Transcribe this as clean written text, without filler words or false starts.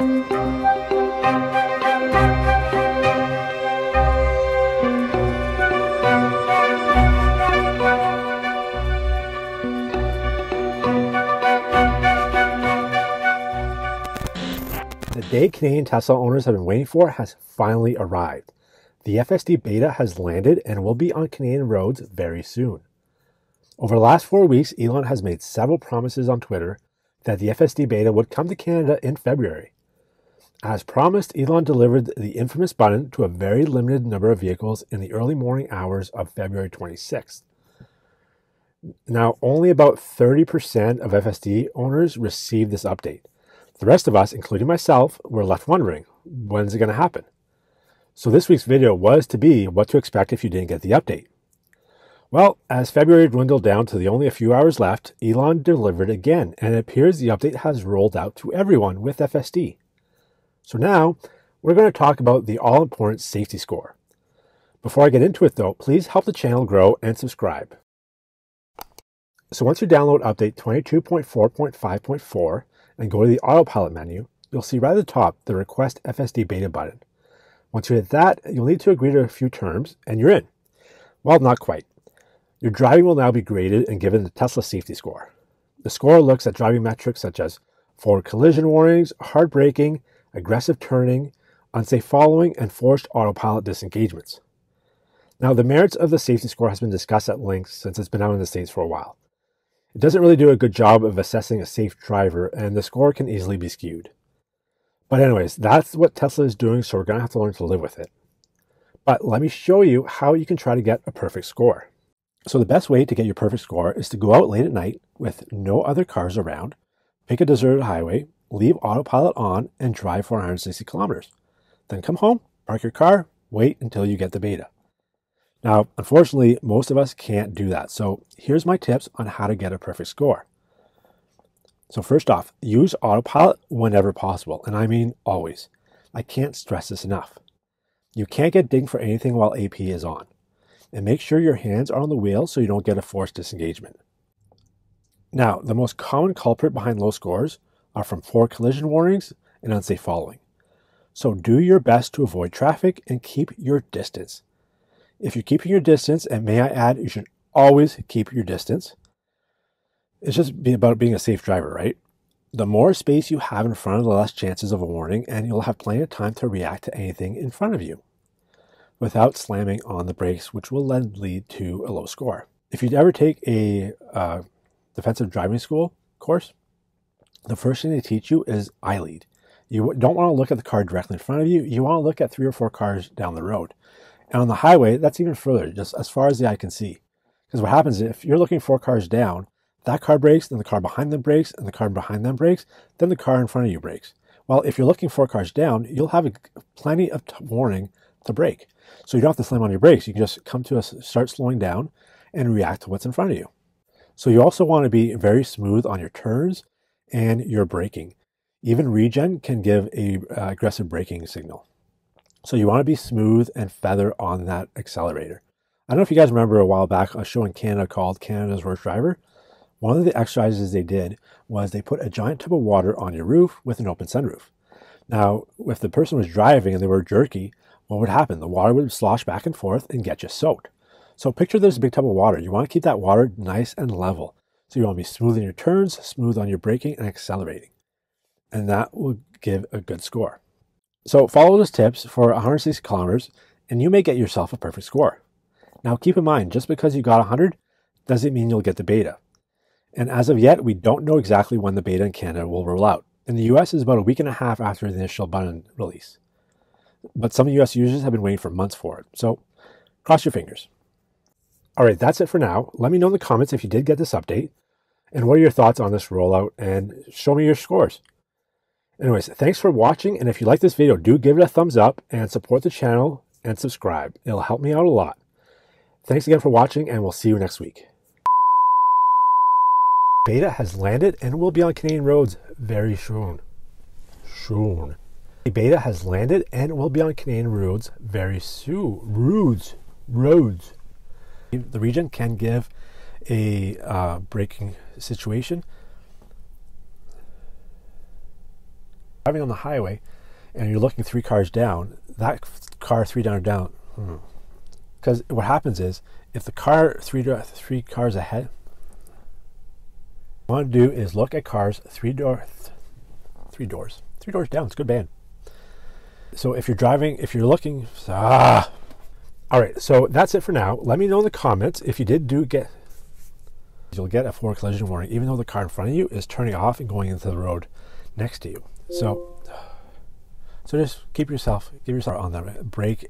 The day Canadian Tesla owners have been waiting for has finally arrived. The FSD beta has landed and will be on Canadian roads very soon. Over the last 4 weeks, Elon has made several promises on Twitter that the FSD beta would come to Canada in February. As promised, Elon delivered the infamous button to a very limited number of vehicles in the early morning hours of February 26th. Now, only about 30% of FSD owners received this update. The rest of us, including myself, were left wondering, when's it going to happen? So this week's video was to be what to expect if you didn't get the update. Well, as February dwindled down to the only a few hours left, Elon delivered again, and it appears the update has rolled out to everyone with FSD. So now, we're going to talk about the all-important safety score. Before I get into it though, please help the channel grow and subscribe. So once you download update 22.4.5.4 and go to the autopilot menu, you'll see right at the top the request FSD beta button. Once you hit that, you'll need to agree to a few terms, and you're in. Well, not quite. Your driving will now be graded and given the Tesla safety score. The score looks at driving metrics such as forward collision warnings, hard braking, aggressive turning, unsafe following, and forced autopilot disengagements. Now, the merits of the safety score has been discussed at length since it's been out in the States for a while. It doesn't really do a good job of assessing a safe driver, and the score can easily be skewed. But anyways, that's what Tesla is doing, so we're going to have to learn to live with it. But let me show you how you can try to get a perfect score. So the best way to get your perfect score is to go out late at night with no other cars around, pick a deserted highway, leave autopilot on, and drive 460 kilometers. Then come home, park your car, wait until you get the beta. Now, unfortunately, most of us can't do that. So here's my tips on how to get a perfect score. So first off, use autopilot whenever possible, and I mean always. I can't stress this enough. You can't get dinged for anything while AP is on. And make sure your hands are on the wheel so you don't get a forced disengagement. Now, the most common culprit behind low scores are from forward collision warnings and unsafe following. So do your best to avoid traffic and keep your distance. If you're keeping your distance, and may I add, you should always keep your distance. It's just about being a safe driver, right? The more space you have in front of you, the less chances of a warning, and you'll have plenty of time to react to anything in front of you without slamming on the brakes, which will then lead to a low score. If you'd ever take a defensive driving school course, the first thing they teach you is eye lead. You don't want to look at the car directly in front of you. You want to look at 3 or 4 cars down the road. And on the highway, that's even further, just as far as the eye can see. Because what happens is if you're looking 4 cars down, that car brakes, then the car behind them brakes, and the car behind them brakes, then the car in front of you brakes. Well, if you're looking 4 cars down, you'll have plenty of warning to brake. So you don't have to slam on your brakes. You can just come to us, start slowing down and react to what's in front of you. So you also want to be very smooth on your turns and your braking. Even regen can give a aggressive braking signal. So you want to be smooth and feather on that accelerator. I don't know if you guys remember a while back, a show in Canada called Canada's Worst Driver. One of the exercises they did was they put a giant tub of water on your roof with an open sunroof. Now, if the person was driving and they were jerky, what would happen? The water would slosh back and forth and get you soaked. So picture there's a big tub of water. You want to keep that water nice and level. So you want to be smooth in your turns, smooth on your braking and accelerating. And that will give a good score. So follow those tips for 160 kilometers and you may get yourself a perfect score. Now keep in mind, just because you got 100 doesn't mean you'll get the beta. And as of yet, we don't know exactly when the beta in Canada will roll out. In the US, it's about a week and a half after the initial button release. But some US users have been waiting for months for it. So cross your fingers. All right, that's it for now. Let me know in the comments if you did get this update and what are your thoughts on this rollout, and show me your scores. Anyways, thanks for watching. And if you like this video, do give it a thumbs up and support the channel and subscribe. It'll help me out a lot. Thanks again for watching, and we'll see you next week. Beta has landed and will be on Canadian roads very soon. Soon. The beta has landed and will be on Canadian roads very soon. Roads. The regen can give a braking situation. driving on the highway and you're looking three cars down, that car three down or down. Because what happens is, if the car three cars ahead, what I want to do is look at cars three doors down. It's a good band. So if you're driving, if you're looking, all right. So that's it for now. Let me know in the comments if you did get. You'll get a forward collision warning, even though the car in front of you is turning off and going into the road next to you. So just keep yourself on that brake.